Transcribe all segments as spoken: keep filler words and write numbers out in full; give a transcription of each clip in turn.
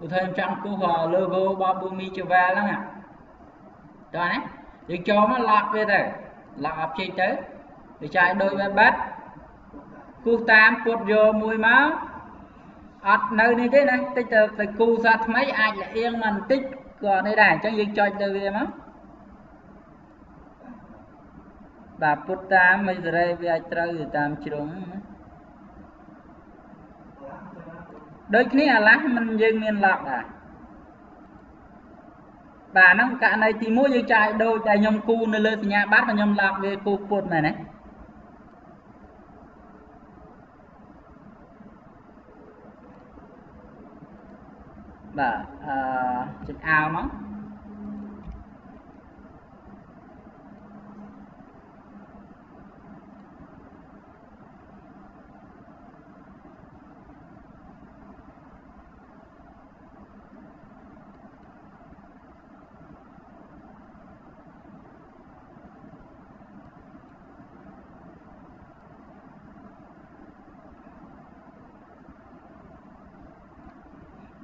Được thêm trăm cú hòa logo ba bu mi cho về lắm à. Đó này, để cho nó lọp về đây, lọp chơi tới, để chạy đôi bên bát, cú tam cột vô mùi máu, ọt nơi này thế này, tới từ từ cú ra mấy ai là yên mình tích còn đây này, cho riêng cho đôi bên máu. Bà cú tam bây giờ đây về trời thì tam trúng. Đôi khi là lá mình dừng miền lọt à. Và nó cả này thì mỗi dây chạy đôi tại nhom cu nơi lên nhà bát và nhom lọt về cu cuột này này. Và chụp ao nó.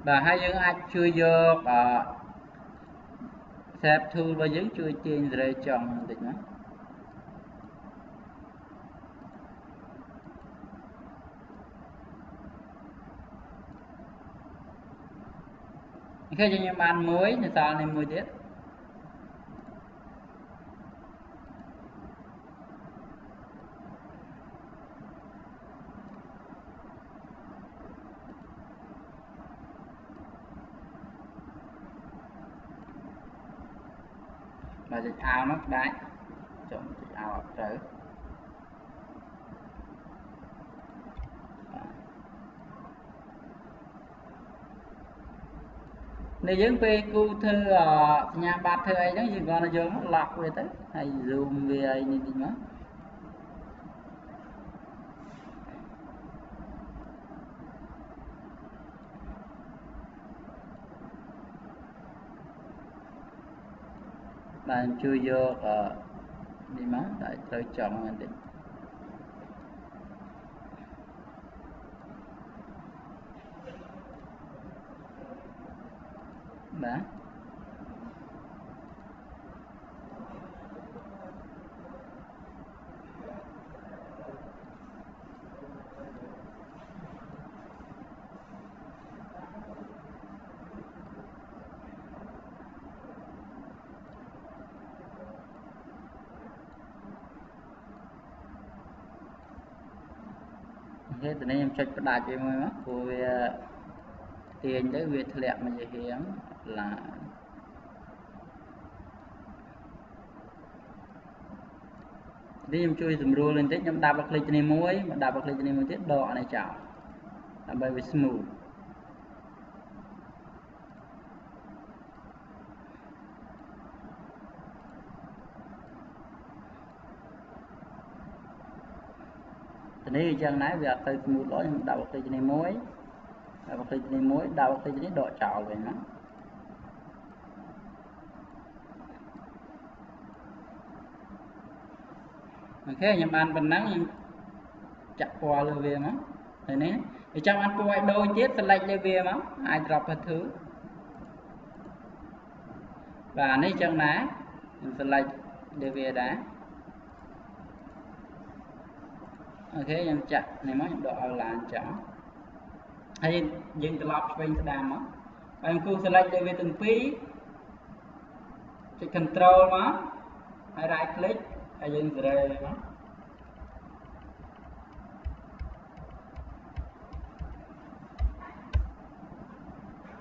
Và hai dương ai chưa vô và xếp thư và dương chưa trên dưới chồng dịch nữa. Khi cho nhóm ăn muối thì sao nên muối tiết. Mà dịch ao mất đáy chọn dịch ao ập trở này dẫn về cu thư ở nhà bạc thư ấy chẳng gì còn là vô mất lọc về tới hay dùm về ấy nhìn tình mất bạn chưa vô ở đi má tại tôi chọn anh định đã thế từ nay em chơi có đại chơi mới của tiền đấy việc lẹm mà dễ hiếm là đi em chơi dùng rô lên tết em đạp bạc lên trên em muối mà đạp bạc lên trên em muối tết đỏ này chảo là bởi vì smooth thì chẳng nãy việc từ một lối đào bọc này muối đào bọc này muối đào bọc này độ trào về nó ok nhầm ăn bình nắng chặt qua lưu về nó thế này thì trong ăn quay đôi chết sẽ lạnh lưu về nó ai drop hết thứ và nấy chẳng nãy sẽ lạnh lưu về đá. Ok em chặt này mới độ là chẳng hay dừng từ lọc bên đàm á em cứ select về từng phí control mà hay right click hay dừng từ đây mà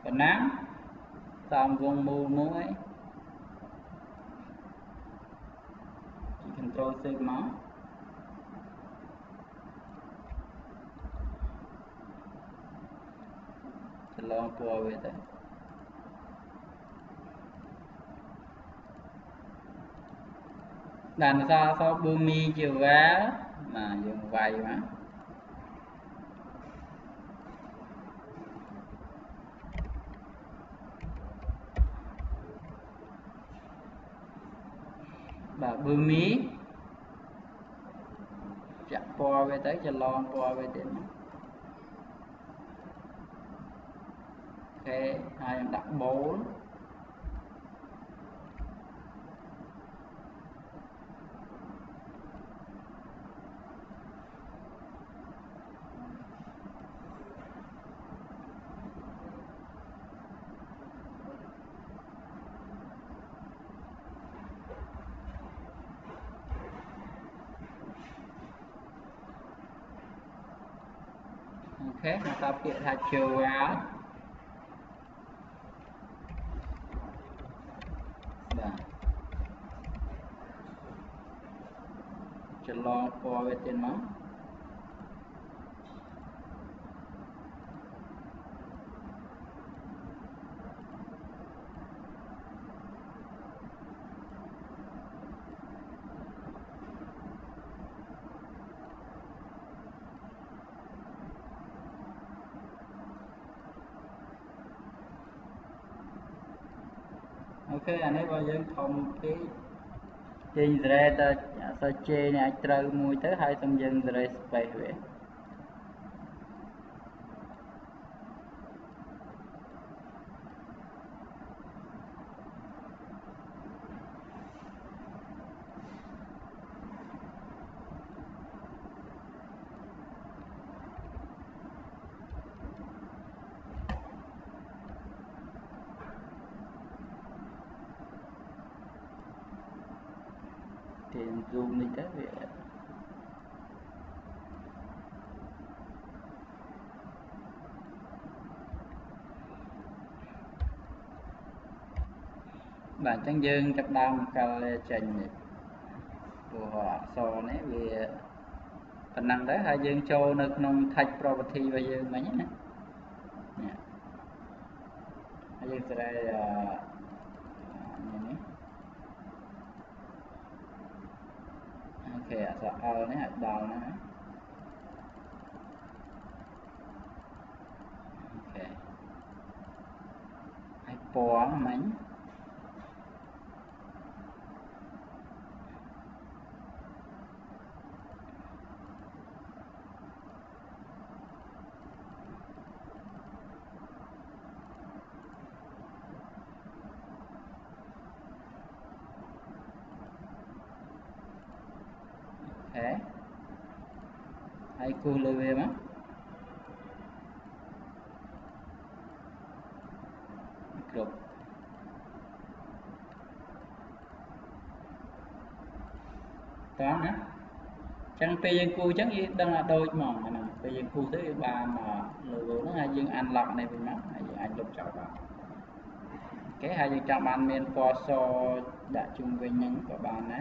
còn nắng xong vùng mù muối control save mà long qua về đây đàn sao sao bơm mi chiều vá mà dùng vay mà bà bơm mi chặt qua về tới cho long qua về đến Ok, hai em đặt bốn. Okay, chúng ta biết là chiều á. Chờ lo qua về tiền máu. Ok, anh ấy bao giờ không cái trên dưới ta sao chê này trời mùi tới hai xong dân dưới space về. Zoom đi tới vậy. Bạn chân dương chập đam cà trình của họ so nè về phần năng đấy hai dương châu nực nông thạch property và dương mấy nhé. Hai dương sẽ đây kẻ sợ ao này đào này. Ok. Ai bỏ mảnh. Hãy cùng lưu về mà. Group. Toán á. Chẳng phê dân cua chẳng gì đang là đôi mòn mà nè. Phê dân cua tới ba mà lưu nó hai dân anh lọc này vì nó. Hai dân anh lọc trọng vào. Cái hai dân trọng anh mình qua so đã chung với nhân của bạn á.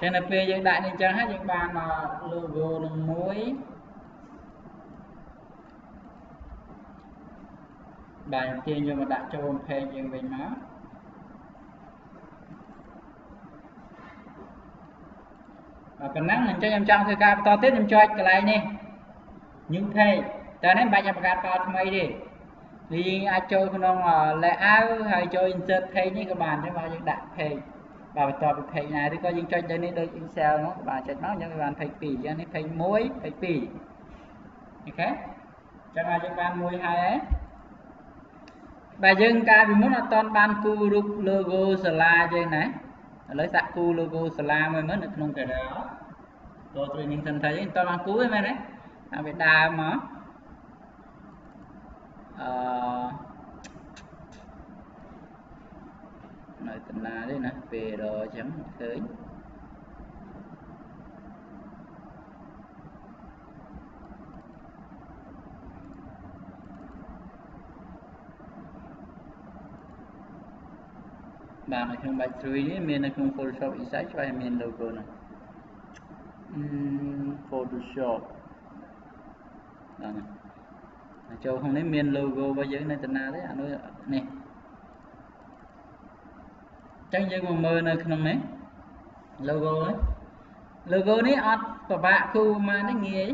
cho nên bây giờ đại nên chẳng hát những bàn mà logo đường muối đại kia nhưng mà đặt cho ông phê nhưng mình nó và phần nắng mình cho em trong thời gian to tiếp em cho cái này nè những thầy ta nên bạn nhập gạt to mày đi thì ai chơi con ông là áo hay chơi insert thầy như các bạn để vào những đặt thầy và tòa thầy này thì có những cho đến đây Excel nó và chạy nó những bạn thầy pì cho nên thầy muối thầy pì ok chẳng là cho bạn muối hai ấy và dân ca vì muốn là toàn ban cu logo slide trên này lấy sạc cu logo slide mới mới được không cái đó rồi tụi mình thân thấy toàn ban cu ấy mà đấy à bị đà mà nói tình là đấy nè về rồi chấm tới bạn này không bài truy đấy mình là không Photoshop insight cho em mình logo này Photoshop Rồi nè. Châu không lấy miền logo bao giờ này tên nào đấy anh ơi nè. Chẳng như một mơ nơi không này logo đấy. Logo này ọt của bạn khu mà nó nghe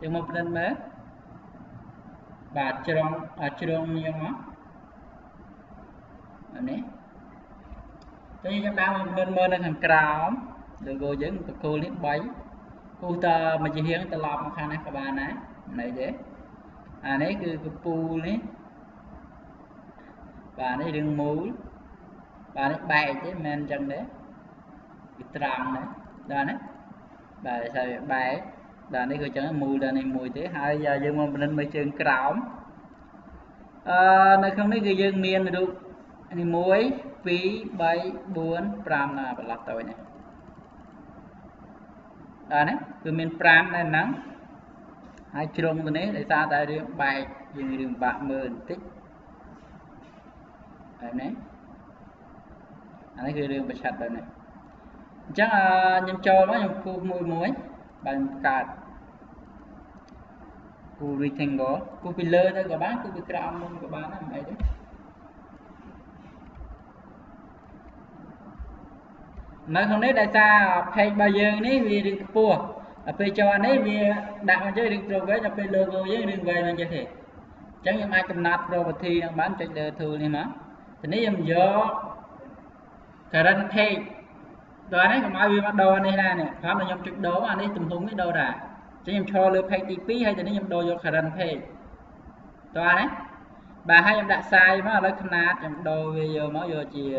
được một lần mới. Và trong ở trong như nó. Này. Cho nên chúng ta một lần mơ nơi hàng cáo logo dưới một cô lít bấy. Cô ta mà chỉ hiến ta lọt một khả năng của bạn này. Này đấy. À này cứ pool đấy và này đường mũi và này bài thế men chân đấy tròn đấy đó đấy bài sao bài là này cứ chân mũi là này mũi thế hai giờ dương mà mình mới chân còng này không đấy cứ dương miên là được này mũi phí bảy bốn pram là bật lọc tồi này đó đấy cứ miên pram này nắng hai trường tuần đấy để xa tại đường bài dừng đường bạc mờ tích đấy này anh ấy đường bạch sạch đây này chắc là nhân châu nó dùng cu mùi muối bằng cạt cu ri thành gỗ cu filler đây các bạn cu bị cạm luôn các bạn làm đấy đấy nói không đấy đại xa thay bao giờ đấy vì đường cua bây cho anh ấy vì đặt vào chơi đường trục với là logo với đường về là như thế chẳng những ai cầm nạp rồi thì bán chạy đời thường này mà thì nếu em dỡ cái răng thay rồi đấy còn ai bị bắt đầu này này khám là nhóm trực đấu anh ấy tùm hùng cái đầu đã chứ em cho lưu thay tí hay thì nếu em đồ vô khả răng thay toa đấy bà hai em đã sai mà lấy khăn nạp em đồ về giờ mới vô chỉ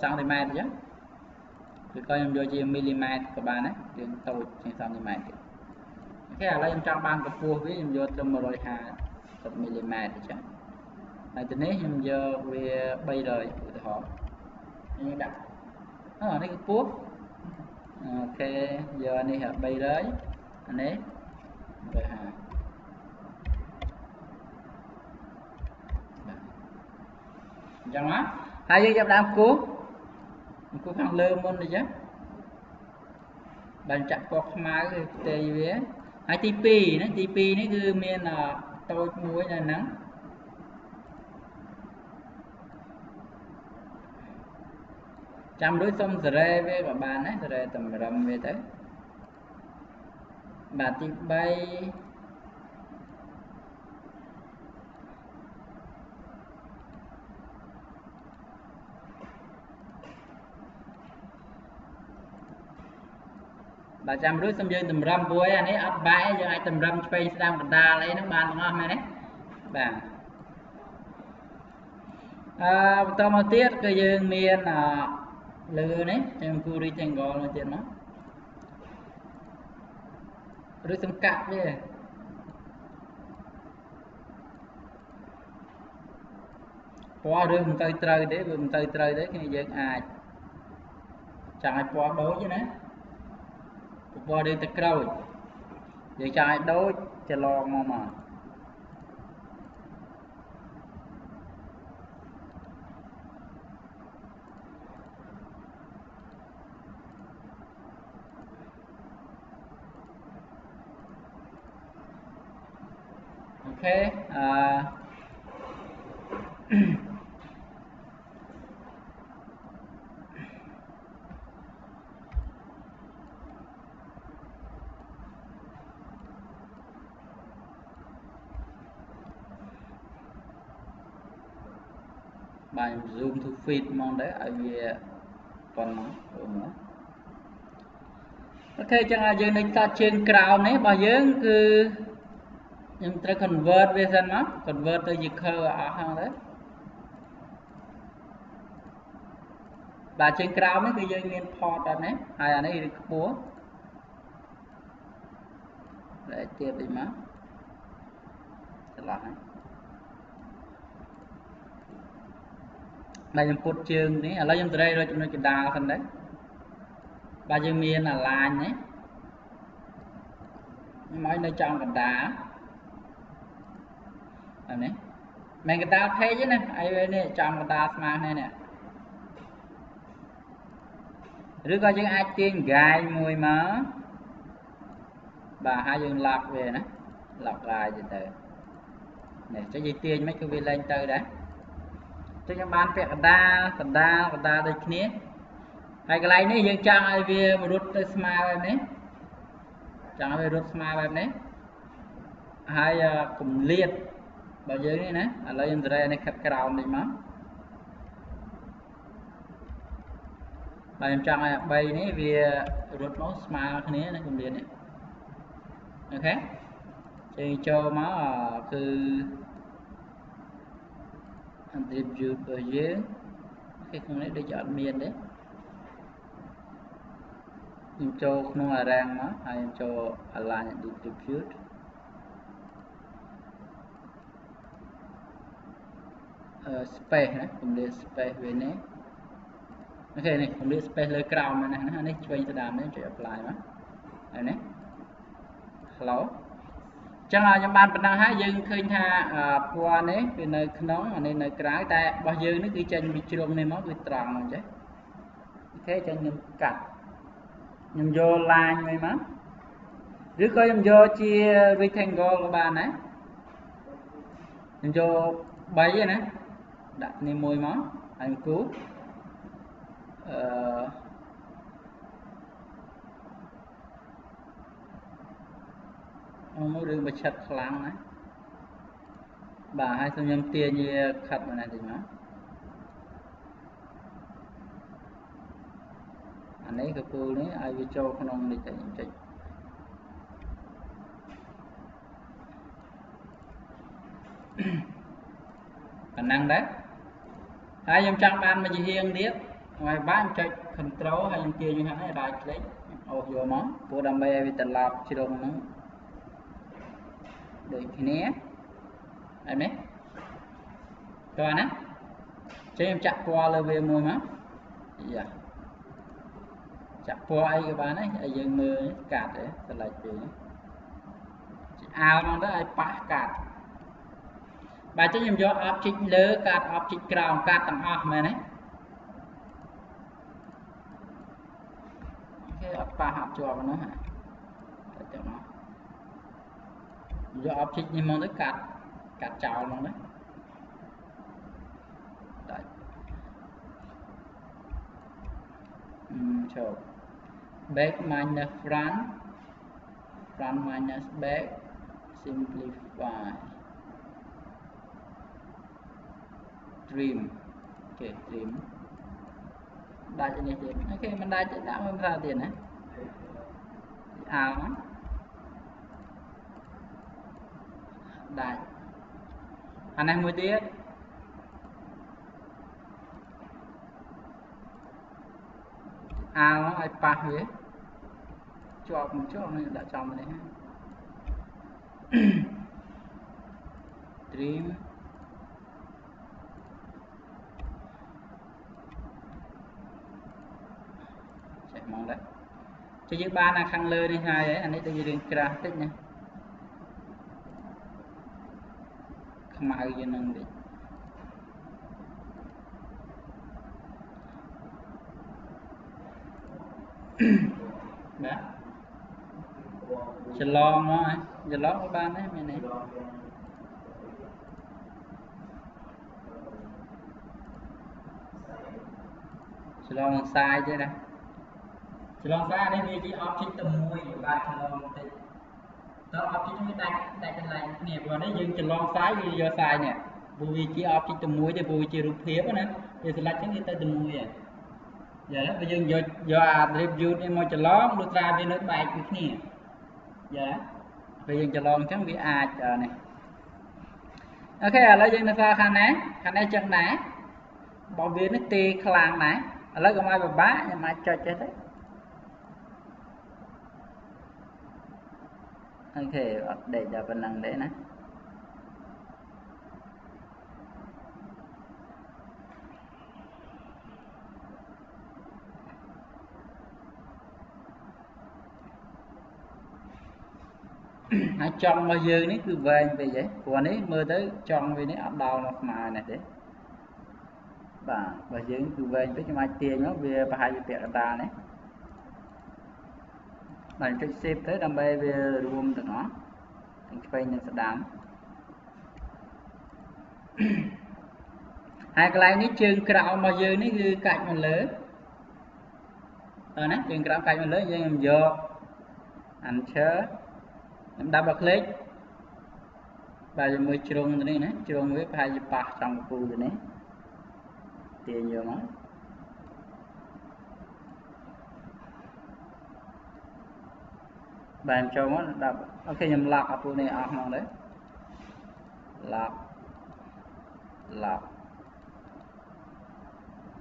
sang thì mai chứ thì coi em vô chia mm của bạn ấy thì tôi thì sao thì mày cái là em trong ban của cua với em vô trong một loại hà một mm thì chắc này từ nãy em vô về bay đời của họ như đặt nó ở đây cái cua ok giờ anh đi hợp bay đấy anh ấy rồi hà chẳng á hai giờ gặp đám cua cô khăn lơ môn này chứ bạn chặt cọc máy tê vế hai tp nó tp nó cứ miền là tôi muối là nắng chăm đối xong rê về và bạn ấy rê tầm rầm về tới bà tịp bay bà chăm rút xong dương tùm râm vui anh ấy ấp bãi cho ai tùm râm phê sang bật đà lấy nước bàn ngon này đấy bà à tôi mà tiết cơ dương miền là lừa đấy em cua đi chanh gò là chuyện nó rút xong cặp đi qua rừng tơi tơi đấy rừng tơi tơi đấy cái dương ai chẳng ai qua đố chứ đấy vào đây thật rồi để cho ai đối cho lo mà mà ok à bài zoom thu phim mong đấy ở về còn nữa ok chẳng là dương đánh ta trên cào này bao dương cứ nhưng ta convert về dân nó convert từ dịch khờ ở hàng đấy bà trên cào mấy cái dương lên port đó này hay là này búa để tiếp đi má lại bà dùng cột trường đấy là dùng từ đây rồi chúng nó chỉ đào phần đấy bà dùng miền là làn đấy mọi nơi trong còn đá này này mày người ta thấy chứ này ai này trong còn đá mà này nè rứa coi những ai trên gai mùi mỡ bà hai dùng lọc về nè lọc lại từ từ này cho dây tiền mấy cái vi lên từ đấy cho các bạn vẽ đa phần đa phần đa đây kia hai cái này này dương trang ai về một đốt smart em đấy chẳng về đốt smart em đấy hai cùng liệt bao nhiêu này nè ở đây từ đây này khép cái đầu này mà bạn trang này bay này về đốt nó smart này này cùng liệt này ok thì cho má cứ tìm dư ở dưới cái con này để chọn miền đấy em cho không là ràng nó hay em cho là nhận được distribute ờ space đấy không để space về này ok này không để space lên ground mà này nó này cho anh ta đàm đấy cho apply mà đây này hello chẳng là nhóm bạn đang hái dương khơi tha qua đấy về nơi nón mà nên nơi cái ta bao dương nó cứ chân bị trộm nên nó bị tròn chứ thế cho nhóm cặp nhóm vô line mấy má rước coi nhóm vô chia rectangle của bạn đấy nhóm vô bảy vậy nè đặt lên môi má anh cứu uh, mỗi đường bật chặt lăng đấy, bà hai xong nhầm tiền như khát mà này thì nó, anh ấy cái cô đấy ai bị trâu con ông đi chạy chạy, khả năng đấy, hai nhầm trang ban mà chỉ hiền điếc, ngoài bán chạy control hai nhầm tiền như hắn này đại đấy, ôi giờ món, cô đam mê bị tận lạp chỉ đồng nó. Đôi khi nè em đấy cho anh á cho em chặt qua là về môi má dạ chặt qua ai các bạn ấy ai dừng mưa cạt đấy thật là chuyện ao nó đó ai phá cạt bài cho em do object lơ cạt object ground cạt tầng off mà đấy cái phá học cho nó hả cho nó do object nhưng mà nó cắt cắt chào nó đấy đấy um, so. Back minus front front minus back simplify trim ok trim đại cho này tiền ok mình đại cho đã mình ra tiền đấy à đó. Đại anh em mới tiết áo iPad huế chọn một chọn này đã chọn đấy dream chạy mong đấy cho những ba là khăn lơ đi hai đấy anh ấy tự nhiên graphic nha màu gì nâng đi đó chờ lo mà chờ lo của bạn đấy mình này chờ lo bằng sai chứ nè chờ lo sai đấy vì chỉ object tầm mùi của bạn chờ lo đó object mới đặt đặt cái này nè vào đấy dừng chỉnh lon sai vì do sai nè vui chỉ object từ mũi để vui chỉ rút phép nè giờ sẽ lách chúng ta từ mũi à giờ đó bây giờ do do review em mới chỉnh lon được ra bên nước bài cái nè giờ bây giờ chỉnh lon chẳng bị ai chờ này ok lấy dừng nó ra khăn này khăn này chân này bảo vệ nó tì khăn này lấy cái mai bà bá nhà mai chơi chơi đấy ok để cho phần năng đấy nè hãy chọn bao giờ đấy cứ về về vậy của đấy mơ tới chọn về đấy áp đầu là mà này đấy và bao giờ cứ về với cái mai tiền nó về và hai việc ta đấy bạn sẽ xếp tới đam mê về luôn từ nó hai cái này chừng cạo mà dư nó cứ cạnh một lứa rồi nè chừng cạo cạnh một lứa dây làm vô anh chớ em đáp bật click và dùng mười trường rồi nè trường với hai dịp bạc trong khu rồi nè tiền nhiều lắm bạn cho nó đáp ok nhầm lạc ở khu này ở mong đấy lạc lạc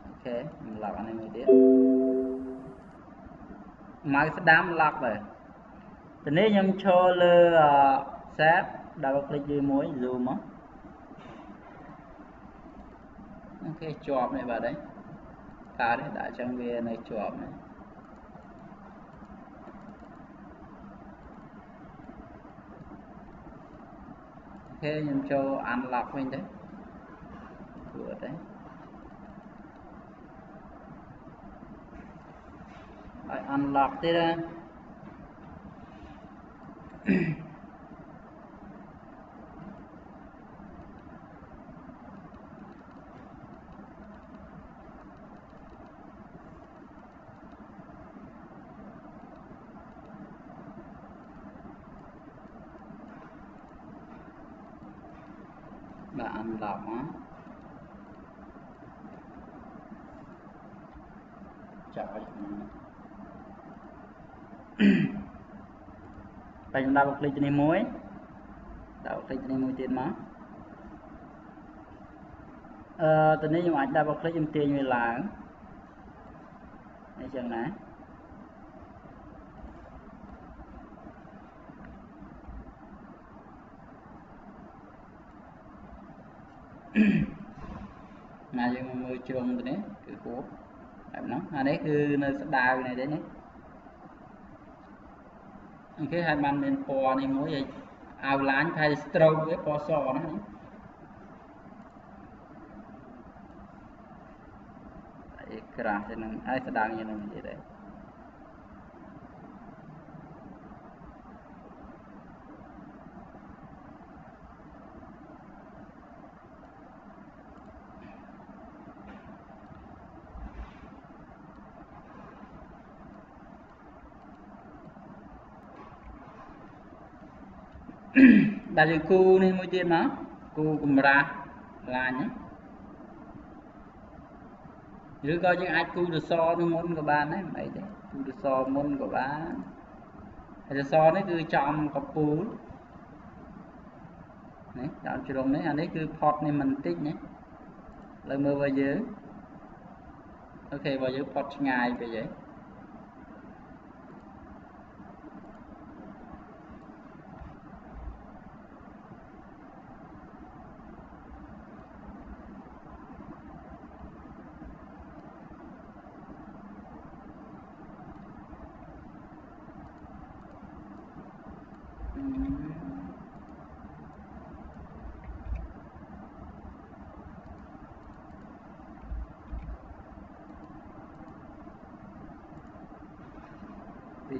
ok lạc anh em một đĩa mà cái đám lạc rồi thì nếu nhầm cho lơ xếp đào bật click dưới mối zoom á ok chọp này vào đấy cả đấy đã trang về này chọp này ok nhầm cho ăn lạc mình đấy cửa đấy rồi ăn lạc thế ra là ăn lọc á chọi bây giờ đào bật click cho nên muối đào bật click cho nên muối tiền má ờ từ nay dùng ảnh đào bật click dùng tiền người là này chẳng nè mà dùng mười trường rồi đấy cứ cố làm nó à đấy cứ nơi đào này đấy nhé anh cứ hai bàn bên po này mỗi vậy ao láng thay stroke với po sò nữa đấy kira thế này ai sedang như này như đấy đã được cu nên môi tiền má cu cùng ra là nhé nếu coi những ai cu được so nó môn của bạn đấy mày đấy cu được so môn của bạn hay là so đấy cứ chọn cặp cu đấy chọn chủ động đấy anh đấy cứ port này mình tích nhé lời mưa vào dưới ok vào dưới port ngày về vậy thì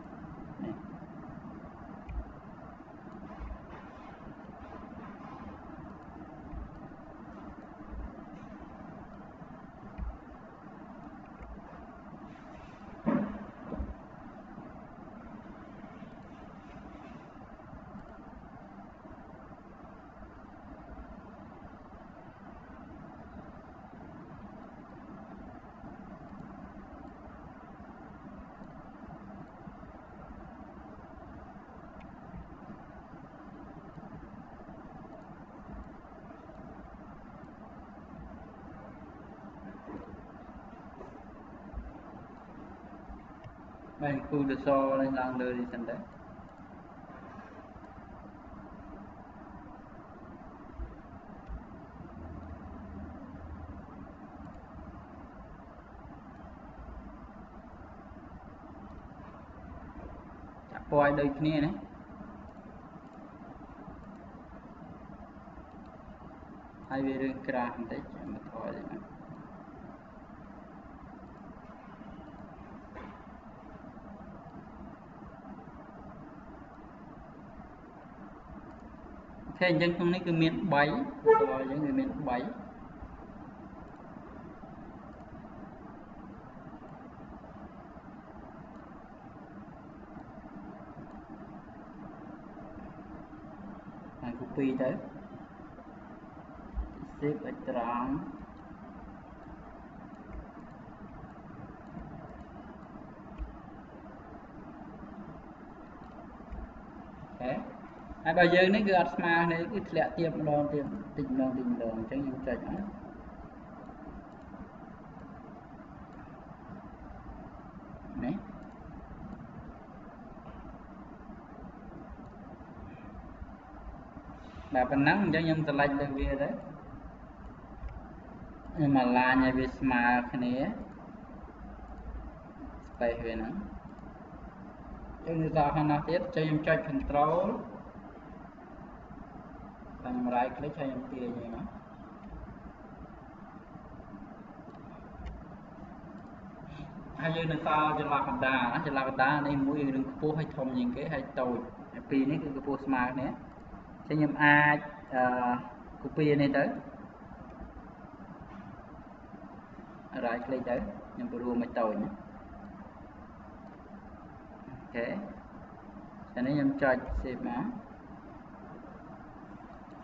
này. Mình khu được so lên đang đưa đi xem đấy chắc coi đây kia đấy hai về đường kira đấy mà thôi đấy thế dân trong này cứ miễn bảy rồi những người miễn bảy này copy tới save ở trong hai bao giờ này cứ ăn mà này cứ lẹ tiêm đòn tiêm tình đòn tình đòn chẳng những trời nữa đấy bà phần nắng chẳng những tận lạnh được về đấy nhưng mà là nhà về mà cái này phải về nắng chúng ta hãy nói tiếp cho em cho control làm right click cho em tia gì đó hai giờ người ta chỉ làm phần đá chỉ làm phần đá nên mỗi người đừng cố hay thầm những cái hay tồi pi này cứ cố smart nhé cho em a copy này tới right click tới em vừa mới tồi nhé ok cho nên em cho save mà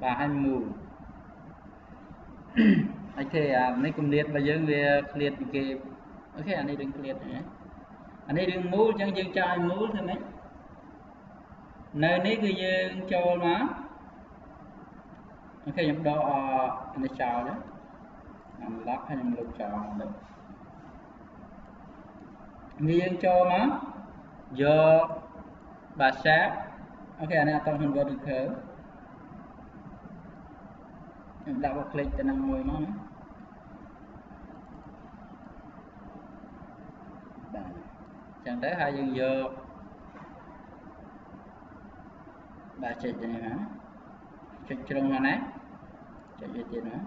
và hai mù anh thề à mấy cùng liệt và dương về liệt kịp ok anh đi đừng liệt nhé anh đi đừng mũ chẳng dương cho anh mũ thôi mấy nơi này cứ dương cho má ok em đo anh đi chào đó làm lắp hay em lục chào được dương cho má giờ bà sát ok anh em toàn hình vào được khởi đã vào click cho năng ngồi nó chẳng tới hai dừng giờ bà chạy cho này hả chạy cho đông hoa nát chạy cho tiền hả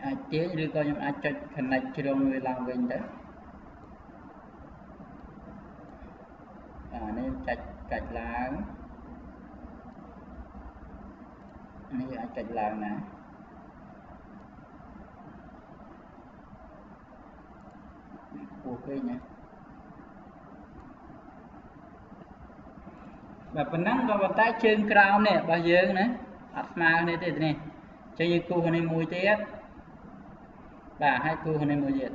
ai chế đưa coi nhưng ai chạy thành này cho đông người làm mình đấy nên chạy chạy làng này là chạy làng nè ok nha và phần năng và bàn tay chân crown nè bao giờ nữa ắt mà này thế này cho như cô hôm nay mua chết bà hai cô hôm nay mua chết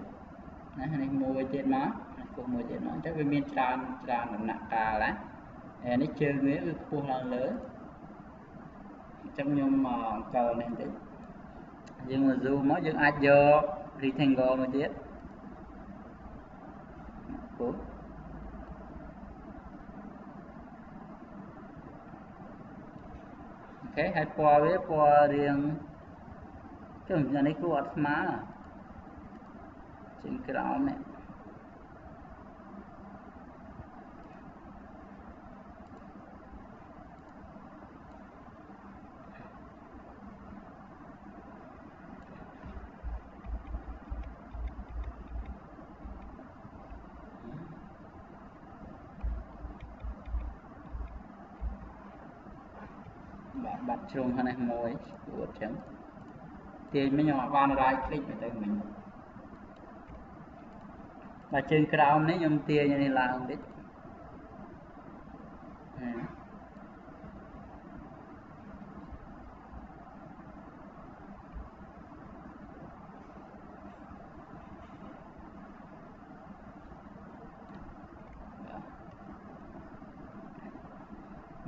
này hôm nay mua chết má cùng một chuyện nói chắc với miền tràn tràn nằm nặng cả lá, em ấy chơi với cái buông lăng lớn, trong nhôm mỏ cầu này đấy, nhưng mà dù mỗi những ai giờ thì thành gò một tiết, cố, cái hai pho với pho riêng, chứ nhà này cứ ắt má à, chuyện cái đó này. Bật chuông này ngồi của trứng thì mới nhỏ van right click về tới mình và trên crown này nhôm tia như này là không biết à.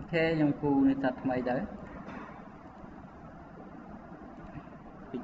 Thế nhôm cu này thật mày đấy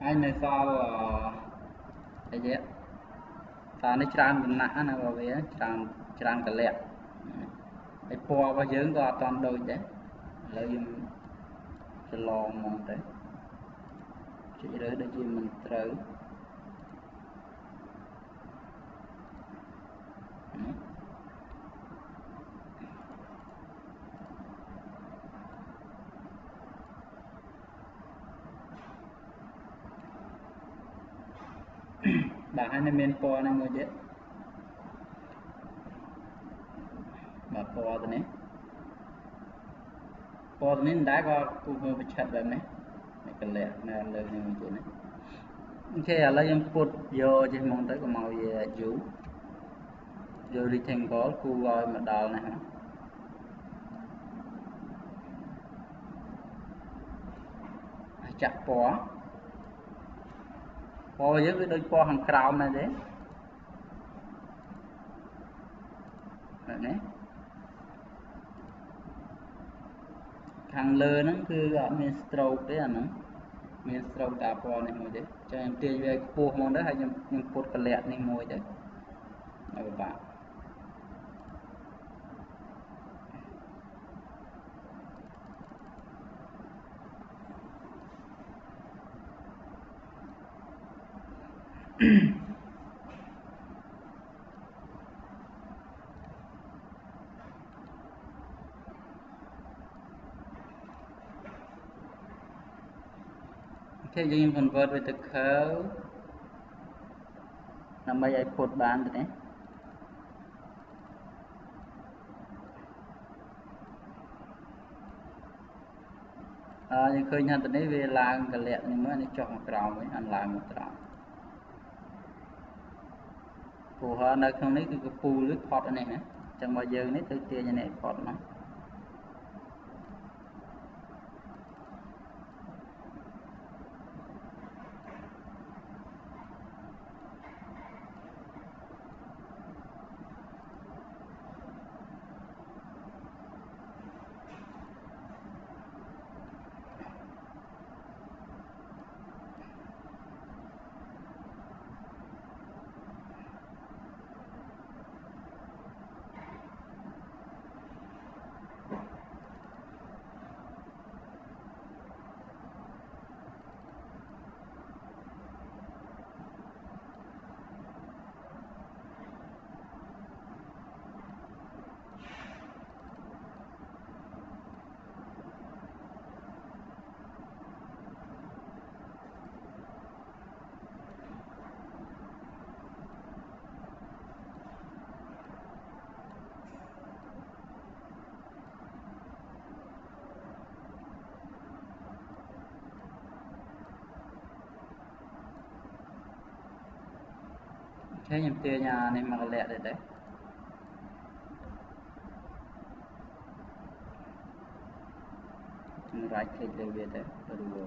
anh này sao cái gì ta nó tràn bình nã nào vào về tràn tràn cả lẹ cái po và dướng qua toàn đôi đấy lợi dụng cái lò mòn đấy chỉ đấy để gì mình tới bà hai nên po này người chết bà po này po này đã có cô vừa bị chặt rồi này cái lẹ này lời như vậy này khi ở lấy em cột vô thì mong tới của màu về chú rồi đi thành có cô gọi mà đào này hả chặt po po với đôi po hàng cào này đấy, này hàng lơ nó cứ gọi miếng stroke đấy à nó, miếng stroke đá po này mồi đấy, cho em tiền về po mòn đấy hay nhung nhung po cà lẹt này mồi đấy, này bạn, thế nhưng phần vợt về thực khấu là mấy ai phốt bán rồi đấy à nhưng khơi nhận từ đấy về làng cái lẹt nhưng mà nó chọn một trào với ăn làng một trào phù hợp nơi không lấy cái phù lưới phọt này nè chẳng bao giờ lấy từ tia như này phọt nó thế nhầm tia nhà này mà lẹ đấy đấy mình right click lên về thế là đủ rồi.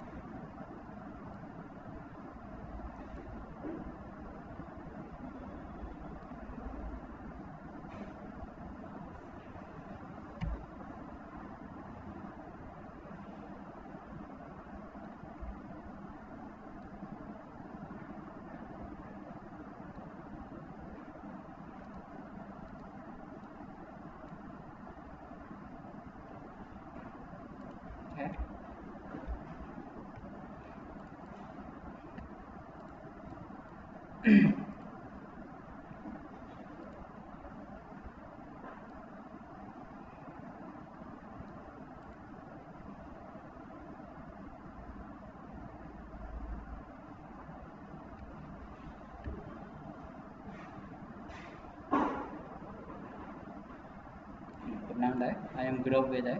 năng đấy, I am group về đấy.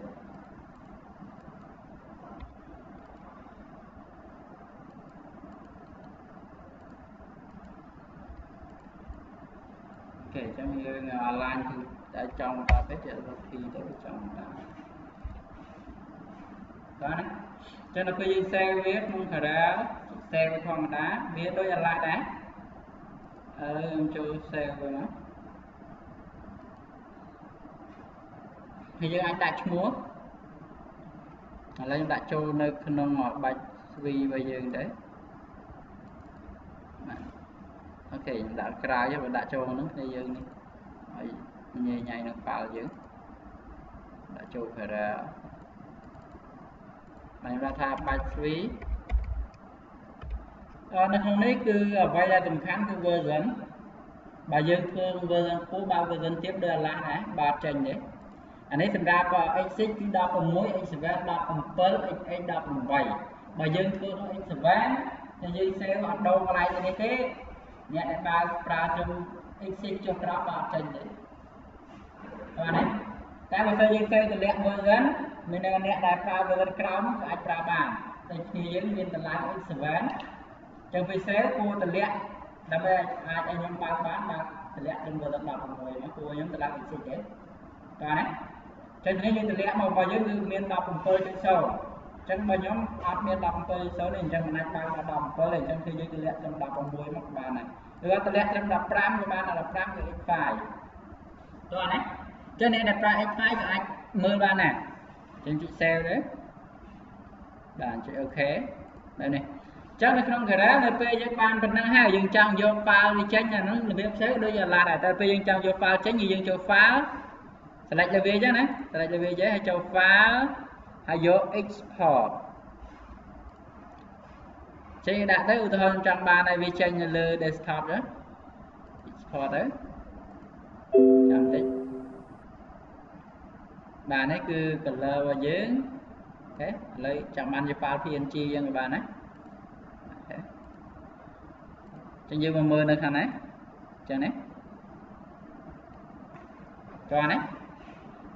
Kể cho mình lên online thì đã trong ta biết được thì đã trong ta. Đấy. Cho nó cứ như xe viết mong thở đá, xe với thằng đá, viết đôi online đá. Ờ, em cho xe với nó. Thì giờ anh đặt múa là anh đặt cho nơi nông ngọt bạch vì bây giờ đấy. Ok, đã cài cho mình đặt cho nó bây giờ này. Nhẹ nhàng nó vào dữ. Đặt cho phải là anh ra tha bạch vì. Ờ nó không đấy cứ vay ra tầm kháng cái version. Bà dương cương version cũ bao version tiếp đưa là này, bà trình đấy. Anh ấy xem ra có exit thì đọc bằng mối, exit đọc bằng pearl, exit đọc bằng vầy. Bởi dân cứ có exit thì dân sẽ có đâu mà lại như thế. Nhạc đại bà ra trong exit cho đó vào trình đấy. Và này, tại vì sao dân sẽ tự lẹn vô dân. Mình đang nhạc đại bà vô dân cọng, ai bà bàn. Tại vì dân viên tự lại có exit. Trong vì sẽ cô tự lẹn. Đó bây giờ ai anh em bán bán là tự lẹn trong vô dân đọc bằng mối. Cô dân tự lại exit đấy. Và này trên thế giới lẽ mà bây giờ miền đọc cùng tôi trên sâu trên bao nhóm áp miền đọc tôi sâu lên trên mặt bàn là đọc tôi lên trên thế giới lẽ trong đọc bằng môi mặt bàn này rồi tôi lẽ trong đọc pram của bạn là đọc pram của x file rồi đấy cho nên đặt ra x file của anh mười ba này trên chữ sale đấy bạn chữ ok đây này chắc là không cái đó là p với ban bình năng hai dừng trong vô file đi tránh là nó là biết xế bây giờ là đại ta p dừng trong vô file tránh gì dừng cho file lại cho về chứ này, lại cho về chứ hay cho phá, hay vô export. Chế đã tới ưu tiên trong ba này vì trên là desktop đó, export đấy. Chạm tích. Bạn ấy cứ color và dưới, thế lấy chạm anh cho file png cho người bạn ấy. Trên dưới mà mưa nữa thằng này, cho này, cho này.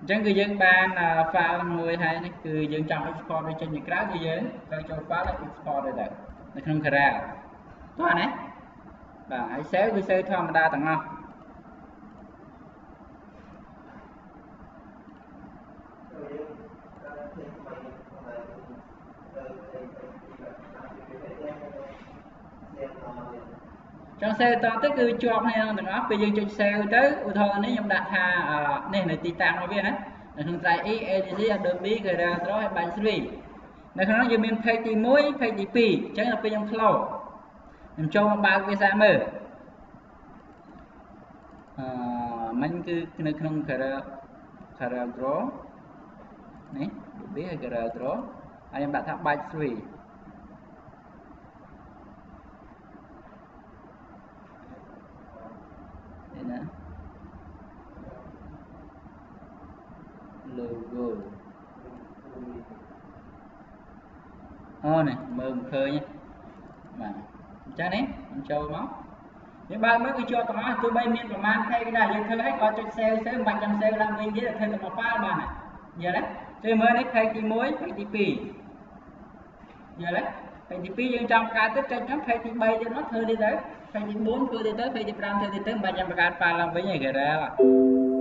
Chẳng cư dân ban là pha mười hay này cư dân trong export đi trên những cái cư dân coi cho phá là export đây đấy nó không khờ ra có này bạn hãy xéo cư xe thơm đa tầng không trong xe to tới cứ chuột hay không đừng áp bây giờ cho xe tới ưu thôi nếu nhầm đặt hà nên này titan nó biết hết là không sai ý edg Adobe rồi ra đó hay bài series này không nói như mình thay thì mỗi thay thì pi chẳng là bây giờ flow Em cho bao cái giá mờ mình cứ cái không kara kara draw này biết hay kara draw anh em đã tháp bài three nè logo ô này mừng khơi nhé mà chắc đấy em cho máu nếu ba mới cho tao nói tôi bay miên mà thay cái này nhưng thưa hết coi trên xe sẽ bằng trăm xe làm mình thế là thay tao pha mà này giờ đấy tôi mới đấy thay tí muối thay tí pì giờ đấy thay tí pì nhưng trong ca tích trên nó thay tí bay cho nó thưa đi tới thay tí bốn cứ đi tới thay tí năm thay tí tới bằng trăm cái pha làm với nhảy ra là